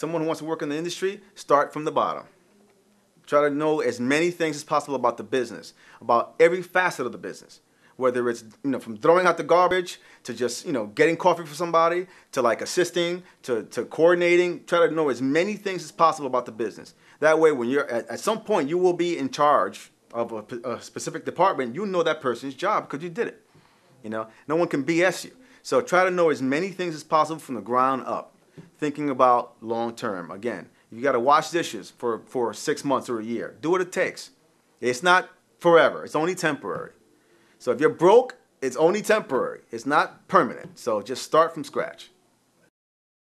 Someone who wants to work in the industry, start from the bottom. Try to know as many things as possible about the business, about every facet of the business. Whether it's, from throwing out the garbage to just, getting coffee for somebody, to like assisting, to coordinating. Try to know as many things as possible about the business. That way, when you're at some point, you will be in charge of a specific department. You know that person's job because you did it. No one can BS you. So try to know as many things as possible from the ground up. Thinking about long term. Again, you got to wash dishes for 6 months or a year. Do what it takes. It's not forever. It's only temporary. So if you're broke, it's only temporary. It's not permanent. So just start from scratch.